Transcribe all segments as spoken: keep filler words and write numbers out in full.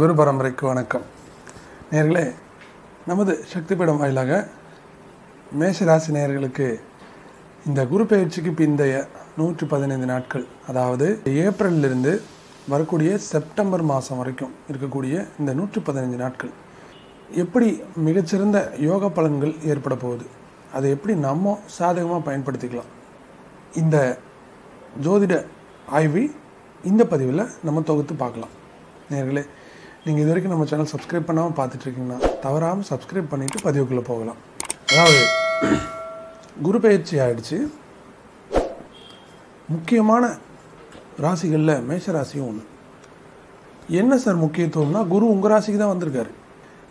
குரு பரம்பரைக்கு வணக்கம். நேயர்களே, நமது சக்திபீடம் வாயிலாக மேஷராசி நேயர்களுக்கு இந்த குரு பயிற்சிக்கு பிந்தைய நூற்றி பதினைந்து நாட்கள், அதாவது ஏப்ரலிலிருந்து வரக்கூடிய செப்டம்பர் மாதம் வரைக்கும் இருக்கக்கூடிய இந்த நூற்றி பதினைஞ்சு நாட்கள் எப்படி மிகச்சிறந்த யோக பலன்கள் ஏற்பட போகுது, அதை எப்படி நம்ம சாதகமாக பயன்படுத்திக்கலாம், இந்த ஜோதிட ஆய்வை இந்த பதிவில் நம்ம தொகுத்து பார்க்கலாம். நேயர்களே, நீங்கள் இது வரைக்கும் நம்ம சேனல் சப்ஸ்கிரைப் பண்ணாமல் பார்த்துட்ருக்கீங்கன்னா தவறாமல் சப்ஸ்கிரைப் பண்ணிவிட்டு பதிவுக்குள்ளே போகலாம். அதாவது குரு பயிற்சி ஆகிடுச்சு. முக்கியமான ராசிகளில் மேஷராசியும் ஒன்று. என்ன சார் முக்கியத்துவம்னா, குரு உங்கள் ராசிக்கு தான் வந்திருக்காரு.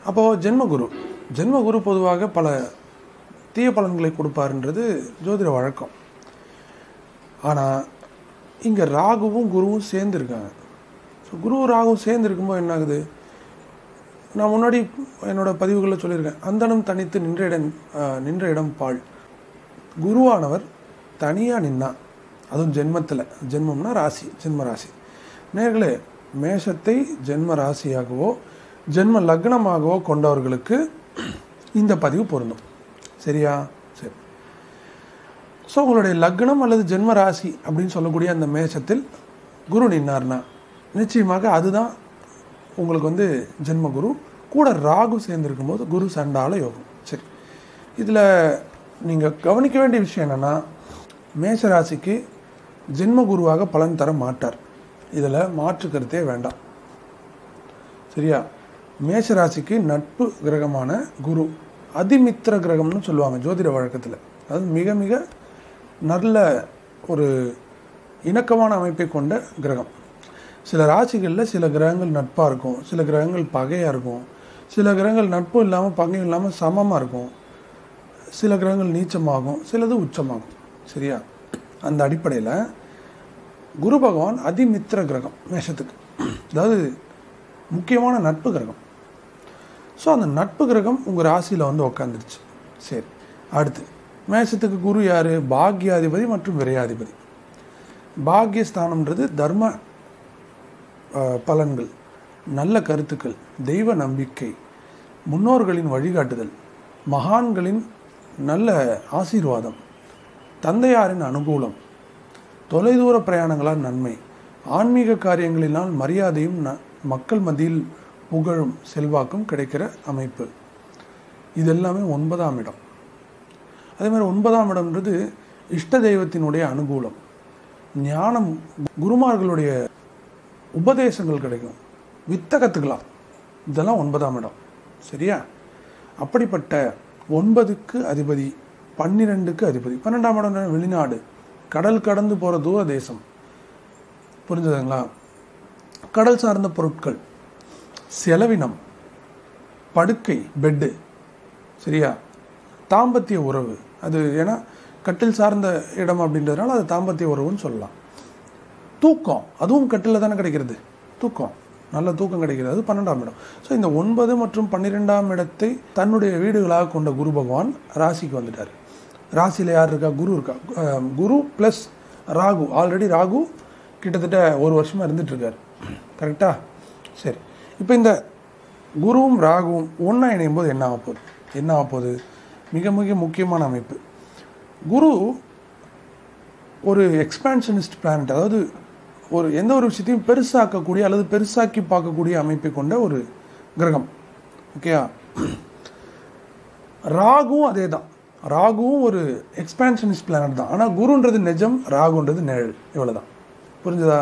அப்போது ஜென்மகுரு ஜென்மகுரு பொதுவாக பல தீய பலன்களை கொடுப்பாருன்றது ஜோதிட வழக்கம். ஆனால் இங்கே ராகுவும் குருவும் சேர்ந்துருக்காங்க. ஸோ குரு ராகும் சேர்ந்து இருக்கும்போது என்ன ஆகுது, நான் முன்னாடி என்னோடய பதிவுகளில் சொல்லியிருக்கேன், அந்தனம் தனித்து நின்ற இடம் நின்ற இடம் பால். குருவானவர் தனியாக நின்னா, அதுவும் ஜென்மத்தில், ஜென்மம்னா ராசி, ஜென்ம ராசி. நேர்களே, மேஷத்தை ஜென்ம ராசியாகவோ ஜென்ம லக்னமாகவோ கொண்டவர்களுக்கு இந்த பதிவு பொருந்தும். சரியா? சரி. ஸோ உங்களுடைய லக்னம் அல்லது ஜென்ம ராசி அப்படின்னு சொல்லக்கூடிய அந்த மேஷத்தில் குரு நின்னார்னா நிச்சயமாக அதுதான் உங்களுக்கு வந்து ஜென்மகுரு. கூட ராகு சேர்ந்துருக்கும் போது குரு சண்டால யோகம். சரி, இதில் நீங்கள் கவனிக்க வேண்டிய விஷயம் என்னென்னா, மேஷராசிக்கு ஜென்மகுருவாக பலன் தர மாட்டார். இதில் மாற்றுக்கருத்தே வேண்டாம். சரியா? மேஷராசிக்கு நட்பு கிரகமான குரு, அதிமித்திர கிரகம்னு சொல்லுவாங்க ஜோதிட வழக்கத்தில். அது மிக மிக நல்ல ஒரு இணக்கமான அமைப்பை கொண்ட கிரகம். சில ராசிகளில் சில கிரகங்கள் நட்பாக இருக்கும், சில கிரகங்கள் பகையாக இருக்கும், சில கிரகங்கள் நட்பு இல்லாமல் பகையும் இல்லாமல் சமமாக இருக்கும், சில கிரகங்கள் நீச்சமாகும், சிலது உச்சமாகும். சரியா? அந்த அடிப்படையில் குரு பகவான் அதிமித்திர கிரகம் மேஷத்துக்கு, அதாவது முக்கியமான நட்பு கிரகம். ஸோ அந்த நட்பு கிரகம் உங்கள் ராசியில் வந்து உக்காந்துருச்சு. சரி, அடுத்து மேஷத்துக்கு குரு யார்? பாக்யாதிபதி மற்றும் விரையாதிபதி. பாக்யஸ்தானம்ன்றது தர்ம பலன்கள், நல்ல கருத்துக்கள், தெய்வ நம்பிக்கை, முன்னோர்களின் வழிகாட்டுதல், மகான்களின் நல்ல ஆசீர்வாதம், தந்தையாரின் அனுகூலம், தொலைதூர பிரயாணங்களால் நன்மை, ஆன்மீக காரியங்களினால் மரியாதையும் மக்கள் மத்தியில் புகழும் செல்வாக்கும் கிடைக்கிற அமைப்பு. இது எல்லாமே ஒன்பதாம் இடம். அதேமாதிரி ஒன்பதாம் இடம்ன்றது இஷ்ட தெய்வத்தினுடைய அனுகூலம், ஞானம், குருமார்களுடைய உபதேசங்கள் கிடைக்கும், வித்தை கற்றுக்கலாம். இதெல்லாம் ஒன்பதாம் இடம். சரியா? அப்படிப்பட்ட ஒன்பதுக்கு அதிபதி, பன்னிரெண்டுக்கு அதிபதி. பன்னெண்டாம் இடம் வெளிநாடு, கடல் கடந்து போகிற தூர தேசம். புரிஞ்சுதுங்களா? கடல் சார்ந்த பொருட்கள், செலவினம், படுக்கை, பெட்டு. சரியா? தாம்பத்திய உறவு, அது ஏன்னா கட்டில் சார்ந்த இடம் அப்படின்றதுனால அது தாம்பத்திய உறவுன்னு சொல்லலாம். தூக்கம், அதுவும் கட்டில் தானே கிடைக்கிறது, தூக்கம், நல்ல தூக்கம் கிடைக்கிறது, அது பன்னெண்டாம் இடம். ஸோ இந்த ஒன்பது மற்றும் பன்னிரெண்டாம் இடத்தை தன்னுடைய வீடுகளாக கொண்ட குரு பகவான் ராசிக்கு வந்துட்டார். ராசியில் யார் இருக்கா? குரு இருக்கா. குரு ப்ளஸ் ராகு, ஆல்ரெடி ராகு கிட்டத்தட்ட ஒரு வருஷமாக இருந்துகிட்ருக்கார். கரெக்டா? சரி, இப்போ இந்த குருவும் ராகுவும் ஒன்றா இணையும் போது என்ன ஆக போகுது? என்ன ஆக போகுது? மிக மிக முக்கியமான அமைப்பு. குரு ஒரு எக்ஸ்பேன்ஷனிஸ்ட் பிளானட், அதாவது ஒரு எந்த ஒரு விஷயத்தையும் பெருசாக்கக்கூடிய அல்லது பெருசாக்கி பார்க்கக்கூடிய அமைப்பை கொண்ட ஒரு கிரகம். ஓகேயா? ராகுவும் அதே தான். ராகுவும் ஒரு எக்ஸ்பேன்ஷனிஸ்ட் பிளானட் தான். ஆனால் குருன்றது நிஜம், ராகுன்றது நிழல். இவ்வளோதான். புரிஞ்சுதா?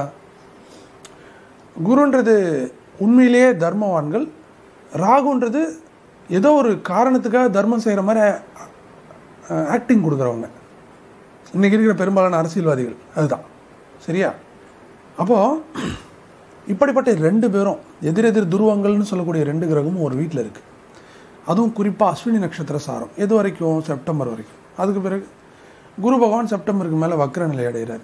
குருன்றது உண்மையிலேயே தர்மவான்கள், ராகுன்றது ஏதோ ஒரு காரணத்துக்காக தர்மம் செய்கிற மாதிரி ஆக்டிங் கொடுக்குறவங்க, இன்றைக்கி இருக்கிற பெரும்பாலான அரசியல்வாதிகள். அதுதான். சரியா? அப்போது இப்படிப்பட்ட ரெண்டு பேரும் எதிரெதிர் துருவங்கள்னு சொல்லக்கூடிய ரெண்டு கிரகமும் ஒரு வீட்டில் இருக்குது. அதுவும் குறிப்பாக அஸ்வினி நட்சத்திர சாரம். எது வரைக்கும்? செப்டம்பர் வரைக்கும். அதுக்கு பிறகு குரு பகவான் செப்டம்பருக்கு மேலே வக்ர நிலை அடைகிறார்.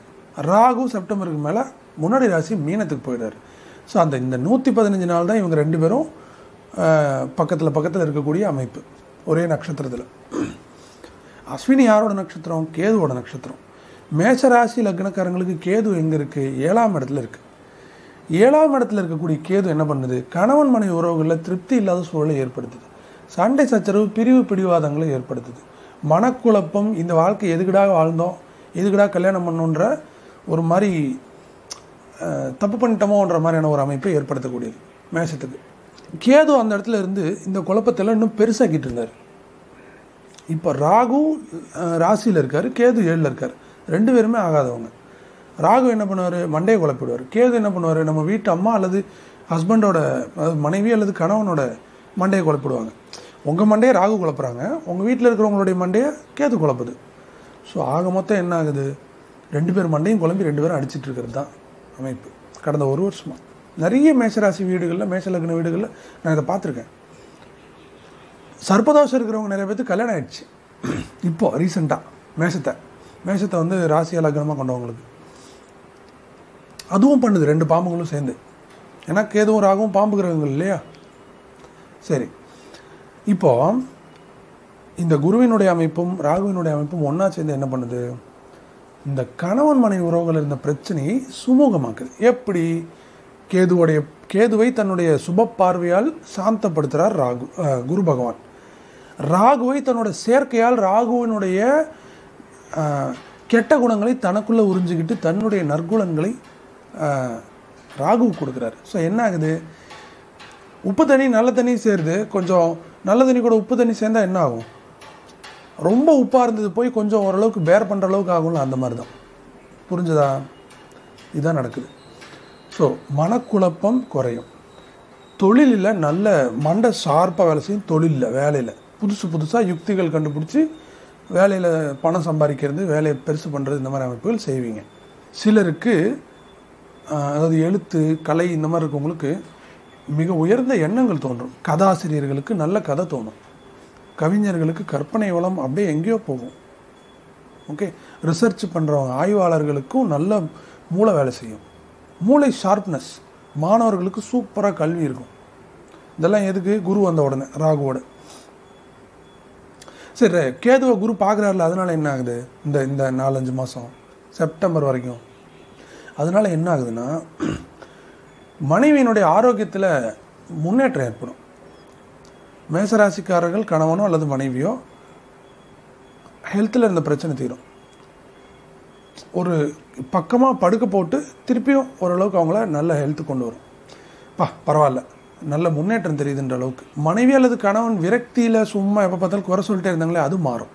ராகு செப்டம்பருக்கு மேலே முன்னாடி ராசி மீனத்துக்கு போயிடுறார். ஸோ அந்த இந்த நூற்றி பதினஞ்சு நாள் தான் இவங்க ரெண்டு பேரும் பக்கத்தில் பக்கத்தில் இருக்கக்கூடிய அமைப்பு, ஒரே நட்சத்திரத்தில். அஸ்வினி யாரோட நட்சத்திரம்? கேதுவோட நட்சத்திரம். மேஷராசி லக்னக்காரங்களுக்கு கேது எங்கே இருக்குது? ஏழாம் இடத்துல இருக்குது. ஏழாம் இடத்துல இருக்கக்கூடிய கேது என்ன பண்ணுது? கணவன் மனைவி உறவுகளில் திருப்தி இல்லாத சூழலை ஏற்படுத்துது. சண்டை சச்சரவு, பிரிவு பிடிவாதங்களை ஏற்படுத்துது. மனக்குழப்பம், இந்த வாழ்க்கை எதுக்கடாக வாழ்ந்தோம், எதுக்கடாக கல்யாணம் பண்ணுன்ற ஒரு மாதிரி தப்பு பண்ணிட்டோமோன்ற மாதிரியான ஒரு அமைப்பை ஏற்படுத்தக்கூடியது மேஷத்துக்கு. கேது அந்த இடத்துல இருந்து இந்த குழப்பத்தில் இன்னும் பெருசாக்கிட்டு இருந்தார். இப்போ ராகு ராசியில் இருக்கார், கேது ஏழில் இருக்கார். ரெண்டு பேருமே ஆகாதவங்க. ராகு என்ன பண்ணுவார்? மண்டையை குழப்பிடுவார். கேது என்ன பண்ணுவார்? நம்ம வீட்டு அம்மா அல்லது ஹஸ்பண்டோட, அதாவது மனைவி அல்லது கணவனோட மண்டையை குழப்பிடுவாங்க. உங்கள் மண்டையை ராகு குழப்புறாங்க, உங்கள் வீட்டில் இருக்கிறவங்களுடைய மண்டையை கேது குழப்புது. ஸோ ஆக மொத்தம் என்ன ஆகுது? ரெண்டு பேர் மண்டையும் குழம்பி ரெண்டு பேரும் அடிச்சிட்டு இருக்கிறது தான் அமைப்பு. கடந்த ஒரு வருஷமாக நிறைய மேஷராசி வீடுகளில், மேஷ லக்ன வீடுகளில் நான் இதை பார்த்துருக்கேன். சர்ப்பதோஷம் இருக்கிறவங்க நிறைய பேர்த்து கல்யாணம் ஆகிடுச்சு. இப்போது ரீசெண்டாக மேஷத்தை மேஷத்தை வந்து ராசியாக லக்னமாக கொண்டவங்களுக்கு அதுவும் பண்ணுது, ரெண்டு பாம்புகளும் சேர்ந்து. ஏன்னா கேதுவும் ராகவும் பாம்பு கிரகங்கள் இல்லையா? சரி, இப்போது இந்த குருவினுடைய அமைப்பும் ராகுவினுடைய அமைப்பும் ஒன்றா சேர்ந்து என்ன பண்ணுது? இந்த கணவன் மனைவி உறவுகள் இருந்த பிரச்சனையை சுமூகமாக்குது. எப்படி? கேதுவோடைய கேதுவை தன்னுடைய சுப பார்வையால் சாந்தப்படுத்துகிறார் ராகு குரு பகவான். ராகுவை தன்னோட சேர்க்கையால் ராகுவினுடைய கெட்ட குணங்களை தனக்குள்ளே உறிஞ்சிக்கிட்டு தன்னுடைய நற்குணங்களை ராகு கொடுக்குறாரு. ஸோ என்ன ஆகுது? உப்பு தண்ணி நல்ல தண்ணி சேருது. கொஞ்சம் நல்ல தண்ணி கூட உப்பு தண்ணி சேர்ந்தால் என்ன ஆகும்? ரொம்ப உப்பாக இருந்தது போய் கொஞ்சம் ஓரளவுக்கு பேர் பண்ணுற அளவுக்கு ஆகும்ல, அந்த மாதிரி தான். புரிஞ்சதா? இதுதான் நடக்குது. ஸோ மனக்குழப்பம் குறையும். தொழிலில் நல்ல மண்டை ஷார்ப்பாக வேலை செய்யும். தொழிலில் வேலையில் புதுசு புதுசாக யுக்திகள் கண்டுபிடிச்சி வேலையில் பணம் சம்பாதிக்கிறது, வேலையை பெருசு பண்ணுறது, இந்த மாதிரி அமைப்புகள் செய்வீங்க. சிலருக்கு, அதாவது எழுத்து கலை இந்த மாதிரி இருக்கவங்களுக்கு மிக உயர்ந்த எண்ணங்கள் தோன்றும். கதாசிரியர்களுக்கு நல்ல கதை தோணும். கவிஞர்களுக்கு கற்பனை வளம் அப்படியே எங்கேயோ போகும். ஓகே, ரிசர்ச் பண்ணுறவங்க ஆய்வாளர்களுக்கும் நல்ல மூளை வேலை செய்யும். மூளை ஷார்ப்னஸ். மாணவர்களுக்கு சூப்பராக கல்வி இருக்கும். இதெல்லாம் எதுக்கு? குரு வந்த உடனே ராகுவோட. சரி, கேதுவை குரு பார்க்குறாருல, அதனால் என்ன ஆகுது? இந்த இந்த நாலஞ்சு மாதம் செப்டம்பர் வரைக்கும் அதனால் என்ன ஆகுதுன்னா, மனைவியினுடைய ஆரோக்கியத்தில் முன்னேற்றம் ஏற்படும். மேசராசிக்காரர்கள் கணவனோ அல்லது மனைவியோ ஹெல்த்தில் இருந்த பிரச்சனை தீரும். ஒரு பக்கமாக படுக்க போட்டு திருப்பியும் ஓரளவுக்கு அவங்கள நல்ல ஹெல்த்து கொண்டு வரும். பா பரவாயில்ல, நல்ல முன்னேற்றம் தெரியுதுன்ற அளவுக்கு. மனைவி அல்லது கணவன் விரக்தியில் சும்மா எப்போ பார்த்தாலும் குறை சொல்லிட்டே இருந்தாங்களே, அது மாறும்.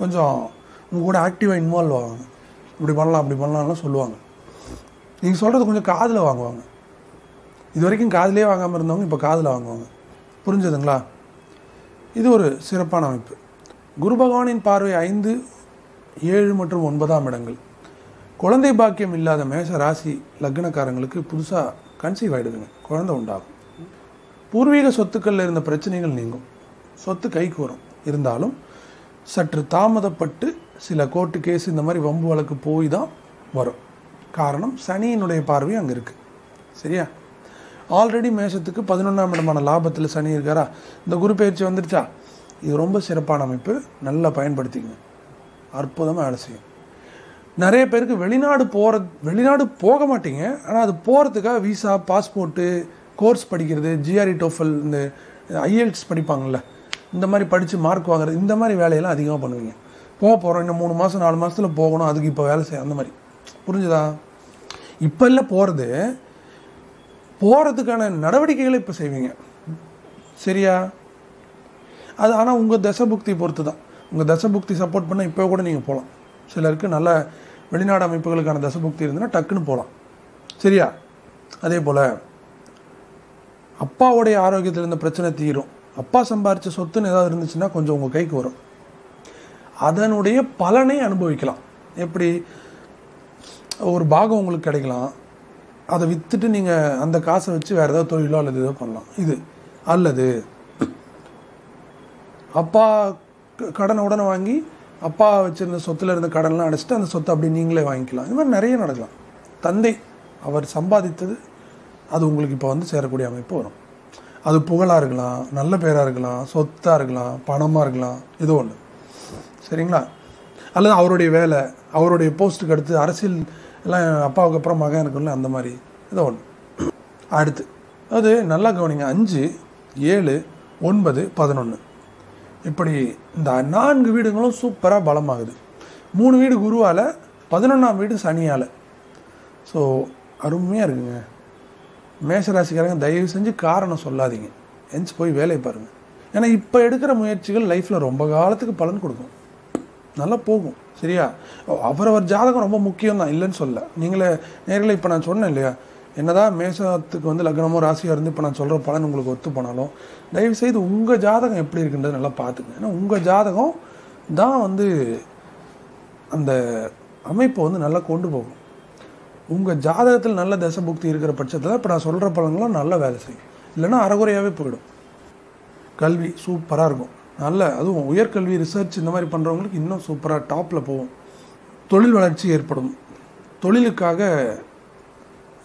கொஞ்சம் உங்கள் கூட ஆக்டிவாக இன்வால்வ் ஆவாங்க. இப்படி பண்ணலாம் அப்படி பண்ணலாம்லாம் சொல்லுவாங்க. நீங்கள் சொல்கிறது கொஞ்சம் காதில் வாங்குவாங்க. இது வரைக்கும் காதிலே வாங்காமல் இருந்தவங்க இப்போ காதில் வாங்குவாங்க. புரிஞ்சதுங்களா? இது ஒரு சிறப்பான அமைப்பு. குரு பகவானின் பார்வை ஐந்து, ஏழு மற்றும் ஒன்பதாம் இடங்கள். குழந்தை பாக்கியம் இல்லாத மேஷ ராசி லக்னக்காரங்களுக்கு புதுசாக கன்சீவ் ஆகிடுதுங்க, குழந்தை உண்டாகும். பூர்வீக சொத்துக்களில் இருந்த பிரச்சனைகள் நீங்கும். சொத்து கைக்கு வரும். இருந்தாலும் சற்று தாமதப்பட்டு சில கோர்ட்டு கேஸ் இந்த மாதிரி வம்பு வழக்கு போய் தான் வரும். காரணம், சனியினுடைய பார்வையும் அங்கே இருக்குது. சரியா? ஆல்ரெடி மேஷத்துக்கு பதினொன்றாம் இடமான லாபத்தில் சனி இருக்காரா? இந்த குரு பயிற்சி வந்துடுச்சா? இது ரொம்ப சிறப்பான அமைப்பு. நல்லா பயன்படுத்திக்கணும். அற்புதமாக வேலை செய்யும். நிறைய பேருக்கு வெளிநாடு போகிற வெளிநாடு போக மாட்டீங்க, ஆனால் அது போகிறதுக்காக விசா, பாஸ்போர்ட்டு, கோர்ஸ் படிக்கிறது, ஜிஆர்இ, டோஃபல், இந்த ஐஎல்டிஎஸ் படிப்பாங்கள்ல, இந்த மாதிரி படித்து மார்க் வாங்குறது, இந்த மாதிரி வேலையெல்லாம் அதிகமாக பண்ணுவீங்க. போக போகிறோம், இன்னும் மூணு மாதம் நாலு மாதத்தில் போகணும், அதுக்கு இப்போ வேலை செய்ய, அந்த மாதிரி. புரிஞ்சுதா? இப்போ இல்லை, போகிறது போகிறதுக்கான நடவடிக்கைகளை இப்போ செய்வீங்க. சரியா? அது ஆனால் உங்கள் தசபுக்தி பொறுத்து தான். உங்கள் தசபுக்தி சப்போர்ட் பண்ணால் இப்போ கூட நீங்கள் போகலாம். சிலருக்கு நல்ல வெளிநாடு அமைப்புகளுக்கான தசபுக்தி இருந்ததுன்னா டக்குன்னு போகலாம். சரியா? அதே போல் அப்பாவுடைய ஆரோக்கியத்தில் இருந்த பிரச்சனை தீரும். அப்பா சம்பாரித்த சொத்துன்னு ஏதாவது இருந்துச்சுன்னா கொஞ்சம் உங்கள் கைக்கு வரும். அதனுடைய பலனை அனுபவிக்கலாம். எப்படி? ஒரு பாகம் உங்களுக்கு கிடைக்கலாம். அதை விற்றுட்டு நீங்கள் அந்த காசை வச்சு வேறு ஏதாவது தொழிலோ அல்லது ஏதோ பண்ணலாம். இது அல்லது அப்பா கடனை உடனே வாங்கி அப்பா வச்சுருந்த சொத்தில் இருந்த கடன்லாம் அடைச்சிட்டு அந்த சொத்தை அப்படி நீங்களே வாங்கிக்கலாம். இது மாதிரி நிறைய நடக்கலாம். தந்தை அவர் சம்பாதித்தது அது உங்களுக்கு இப்போ வந்து சேரக்கூடிய அமைப்பு வரும். அது புகழாக இருக்கலாம், நல்ல பேராக இருக்கலாம், சொத்தாக இருக்கலாம், பணமாக இருக்கலாம், ஏதோ ஒன்று. சரிங்களா? அல்லது அவருடைய வேலை, அவருடைய போஸ்ட்டுக்கு அடுத்து அரசியல் எல்லாம் அப்பாவுக்கு அப்புறம் மகன் இருக்குல்ல, அந்த மாதிரி இது ஒன்று. அடுத்து அது நல்லா கவனிங்க, அஞ்சு ஏழு ஒன்பது பதினொன்று, இப்படி இந்த நான்கு வீடுகளும் சூப்பராக பலமாகுது. மூணு வீடு குருவால், பதினொன்றாம் வீடு சனியால். ஸோ அருமையாக இருக்குங்க. மேஷராசிக்காரங்க தயவு செஞ்சு காரணம் சொல்லாதீங்க, எஞ்சி போய் வேலையை பாருங்கள். ஏன்னா இப்போ எடுக்கிற முயற்சிகள் லைஃப்பில் ரொம்ப காலத்துக்கு பலன் கொடுக்கும், நல்லா போகும். சரியா, அவரவர் ஜாதகம் ரொம்ப முக்கியம் தான், இல்லைன்னு சொல்ல. நீங்களே நேரில் இப்போ நான் சொன்னேன் இல்லையா, என்னதான் மேஷத்துக்கு வந்து லக்னமோ ராசியாக இருந்து இப்போ நான் சொல்கிற பலன் உங்களுக்கு ஒத்து போனாலும் தயவுசெய்து உங்கள் ஜாதகம் எப்படி இருக்குன்றது நல்லா பார்த்துங்க. ஏன்னா உங்கள் ஜாதகம் தான் வந்து அந்த அமைப்பை வந்து நல்லா கொண்டு போகும். உங்கள் ஜாதகத்தில் நல்ல தசை புக்தி இருக்கிற பட்சத்தில் இப்போ நான் சொல்கிற பலன்களும் நல்லா வேலை செய்யும், இல்லைன்னா அறகுறையாகவே போயிடும். கல்வி சூப்பராக இருக்கும், நல்ல அதுவும் உயர்கல்வி ரிசர்ச் இந்த மாதிரி பண்ணுறவங்களுக்கு இன்னும் சூப்பராக டாப்பில் போகும். தொழில் வளர்ச்சி ஏற்படும், தொழிலுக்காக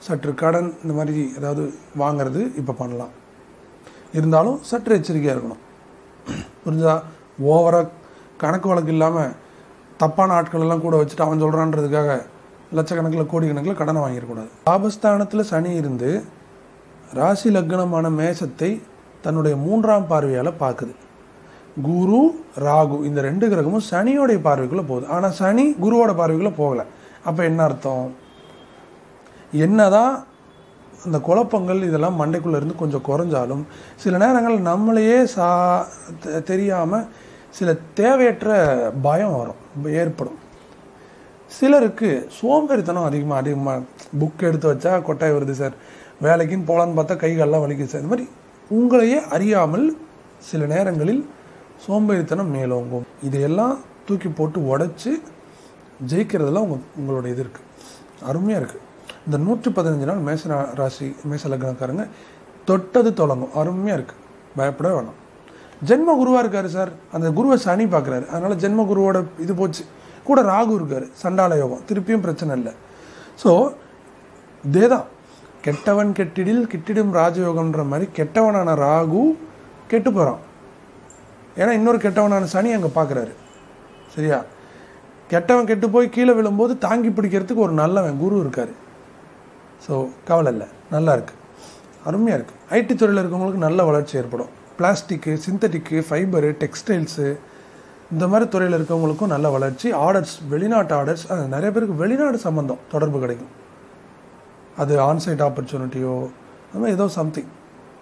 சற்று கடன் இந்த மாதிரி ஏதாவது வாங்கிறது இப்போ பண்ணலாம், இருந்தாலும் சற்று எச்சரிக்கையாக இருக்கணும். புரிஞ்சா, ஓவராக கணக்கு வழக்கு இல்லாமல் தப்பான ஆட்களெல்லாம் கூட வச்சுட்டு அவன் சொல்கிறான்றதுக்காக லட்சக்கணக்கில் கோடிக்கணக்கில் கடனை வாங்கிடக்கூடாது. லாபஸ்தானத்தில் சனி இருந்து ராசி லக்னமான மேஷத்தை தன்னுடைய மூன்றாம் பார்வையால் பார்க்குது. குரு ராகு இந்த ரெண்டு கிரகமும் சனியோடைய பார்வைக்குள்ளே போகுது, ஆனால் சனி குருவோட பார்வைக்குள்ளே போகலை. அப்போ என்ன அர்த்தம்? என்ன தான் அந்த குழப்பங்கள் இதெல்லாம் மண்டைக்குள்ளே இருந்து கொஞ்சம் குறைஞ்சாலும் சில நேரங்கள் நம்மளையே சா தெரியாமல் சில தேவையற்ற பயம் வரும், ஏற்படும். சிலருக்கு சோம்பேறித்தனம் அதிகமாக அதிகமாக புக் எடுத்து வச்சா கொட்டாய் வருது சார், வேலைக்குன்னு போகலான்னு பார்த்தா கைகள்லாம் வலிக்குது சார், இந்த மாதிரி உங்களையே அறியாமல் சில நேரங்களில் சோம்பேறித்தனம் மேலோங்கும். இதையெல்லாம் தூக்கி போட்டு உடச்சி ஜெயிக்கிறதுலாம் உங்கள் உங்களோட இது இருக்குது, அருமையாக இருக்குது. இந்த நூற்றி பதினஞ்சு நாள் மேஷ ராசி மேஷ லக்னக்காரங்க தொட்டது தொடங்கும், அருமையாக இருக்குது, பயப்பட வேணாம். ஜென்ம குருவாக இருக்கார் சார், அந்த குருவை சனி பார்க்குறாரு, அதனால் ஜென்ம குருவோட இது போச்சு. கூட ராகு இருக்கார், சண்டால யோகம், திருப்பியும் பிரச்சனை இல்லை. ஸோ இதே தான், கெட்டவன் கெட்டிடில் கிட்டிடும் ராஜயோகம்ன்ற மாதிரி கெட்டவனான ராகு கெட்டு போகிறான். ஏன்னா இன்னொரு கெட்டவனான சனி அங்கே பார்க்குறாரு. சரியா, கெட்டவன் கெட்டு போய் கீழே விழும்போது தாங்கி பிடிக்கிறதுக்கு ஒரு நல்லவன் குரு இருக்கார். ஸோ கவலை இல்லை, நல்லா இருக்குது, அருமையாக இருக்குது. ஐடி துறையில் இருக்கவங்களுக்கு நல்ல வளர்ச்சி ஏற்படும். பிளாஸ்டிக்கு, சிந்தட்டிக்கு, ஃபைபரு, டெக்ஸ்டைல்ஸு இந்த மாதிரி துறையில் இருக்கவங்களுக்கும் நல்ல வளர்ச்சி. ஆர்டர்ஸ், வெளிநாட்டு ஆர்டர்ஸ், நிறைய பேருக்கு வெளிநாடு சம்மந்தம் தொடர்பு கிடைக்கும். அது ஆன்சைட் ஆப்பர்ச்சுனிட்டியோ அந்த மாதிரி ஏதோ சம்திங்,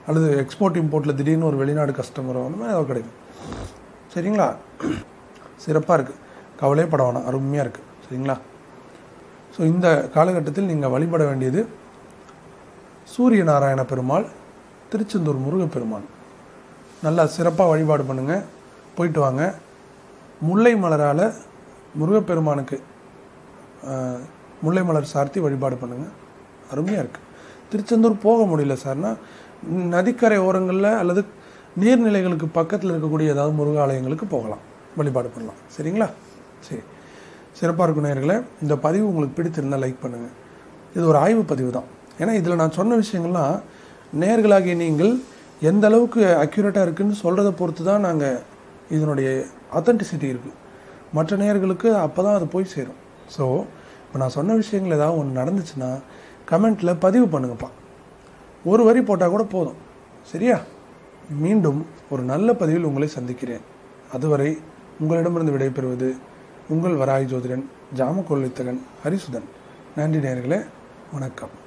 அல்லது எக்ஸ்போர்ட் இம்போர்ட்டில் திடீர்னு ஒரு வெளிநாடு கஸ்டமரோ அந்த மாதிரி ஏதோ கிடைக்கும். சரிங்களா, சிறப்பாக இருக்குது, கவலையே பட வேணாம், அருமையாக இருக்குது. சரிங்களா, ஸோ இந்த காலகட்டத்தில் நீங்கள் வழிபட வேண்டியது சூரிய நாராயண பெருமாள், திருச்செந்தூர் முருகப்பெருமான். நல்லா சிறப்பாக வழிபாடு பண்ணுங்கள், போயிட்டு வாங்க. முல்லை மலரால் முருகப்பெருமானுக்கு முல்லை மலர் சார்த்தி வழிபாடு பண்ணுங்கள், அருமையாக இருக்குது. திருச்செந்தூர் போக முடியல சார்னா நதிக்கரை ஓரங்களில் அல்லது நீர்நிலைகளுக்கு பக்கத்தில் இருக்கக்கூடிய ஏதாவது முருகாலயங்களுக்கு போகலாம், வழிபாடு பண்ணலாம். சரிங்களா, சரி, சிறப்பாக இருக்கும் நேயர்களே. இந்த பதிவு உங்களுக்கு பிடித்திருந்தால் லைக் பண்ணுங்கள். இது ஒரு ஆய்வு பதிவு தான், ஏன்னா இதில் நான் சொன்ன விஷயங்கள்லாம் நேயர்களாகிய நீங்கள் எந்த அளவுக்கு அக்யூரேட்டாக இருக்குதுன்னு சொல்கிறத பொறுத்து தான் நாங்கள் இதனுடைய அத்தன்டிசிட்டி இருக்குது, மற்ற நேயர்களுக்கு அப்போ தான் அது போய் சேரும். ஸோ இப்போ நான் சொன்ன விஷயங்கள் ஏதாவது ஒன்று நடந்துச்சுன்னா கமெண்ட்டில் பதிவு பண்ணுங்கப்பா, ஒரு வரி போட்டால் கூட போதும். சரியா, மீண்டும் ஒரு நல்ல பதிவில் உங்களை சந்திக்கிறேன். அதுவரை உங்களிடமிருந்து விடைபெறுவது உங்கள் வராய் ஜோதிடன் ஜாமக்கொள்ளித்தகன் ஹரிசுதன். நன்றி நேயர்களே, வணக்கம்.